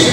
Tá.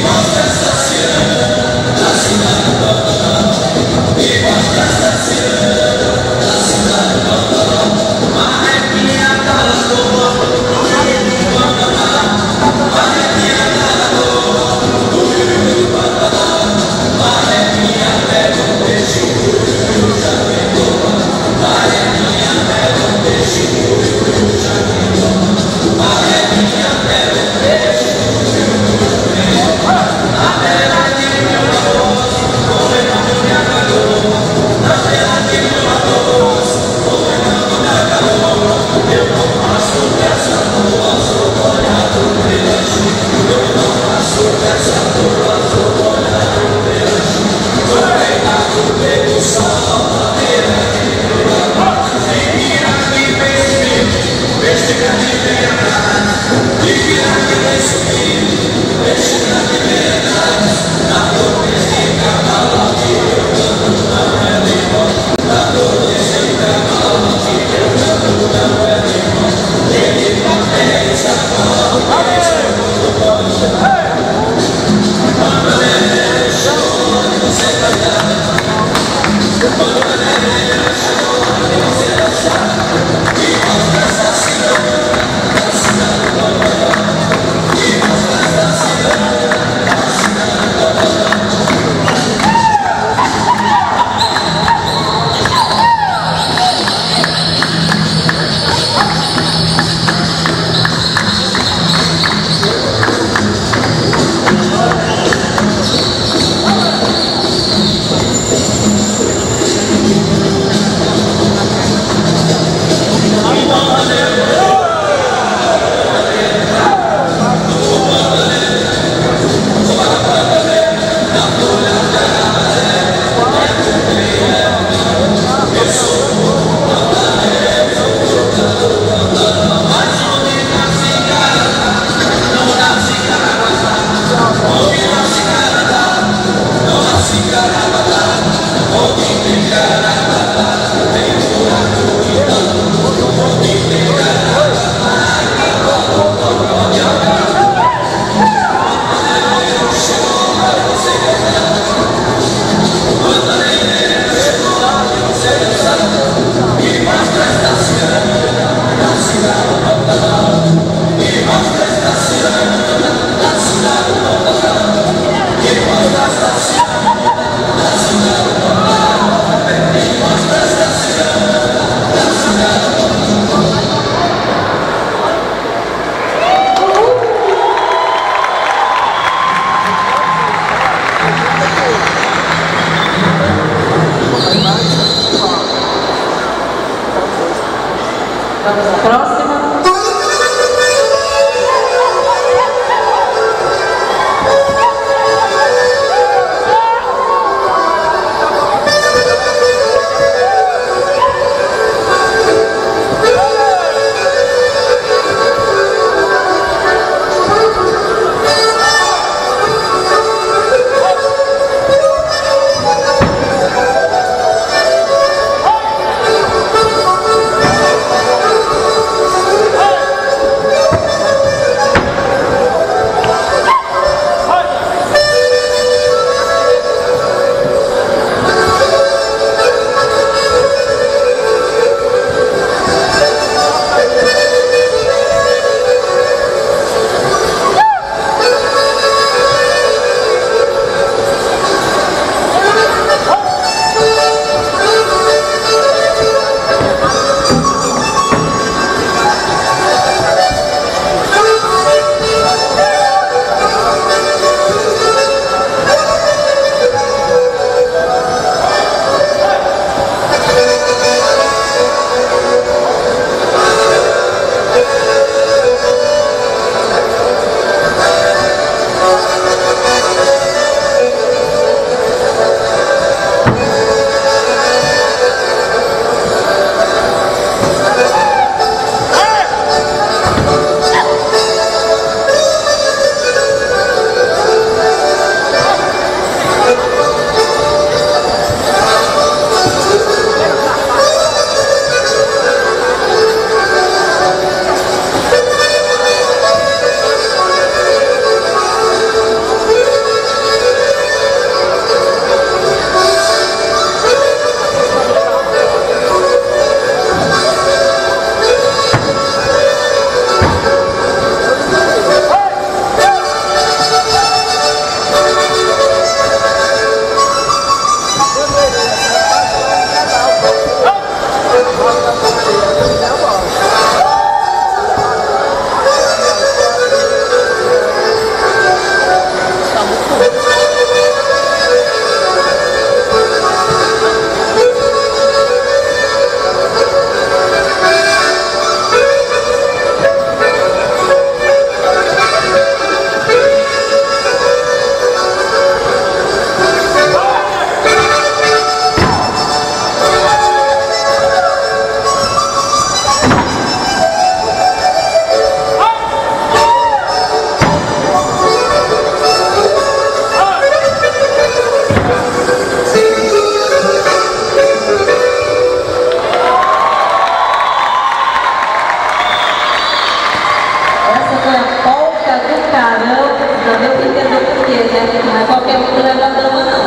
né? Porque né? Não é qualquer um que leva a dama, não.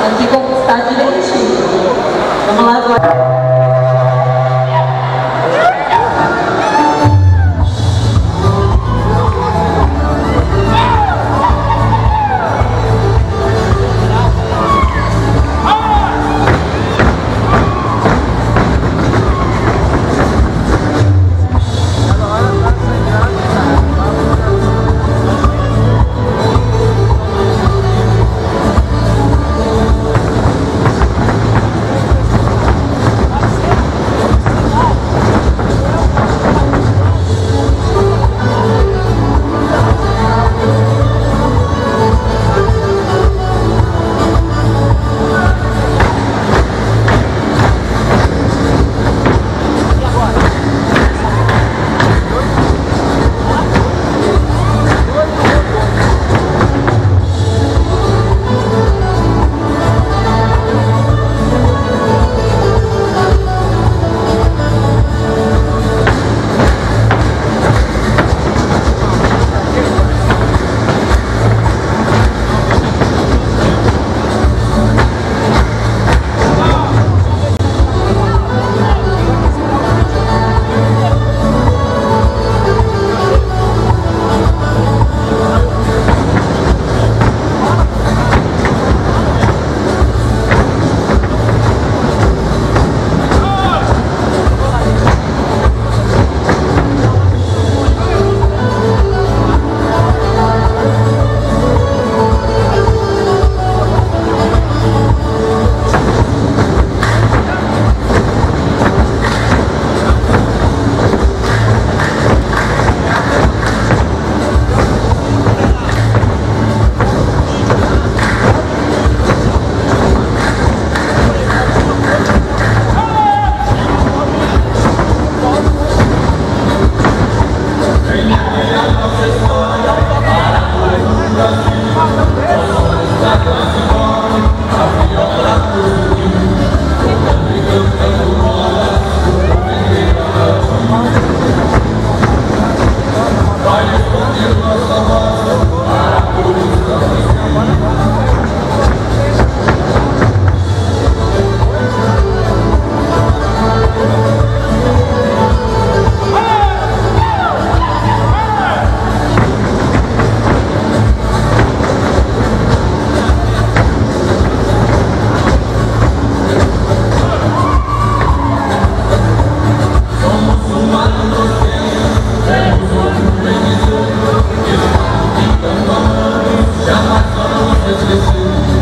Tem que conquistar direitinho. Vamos lá agora. Thank you.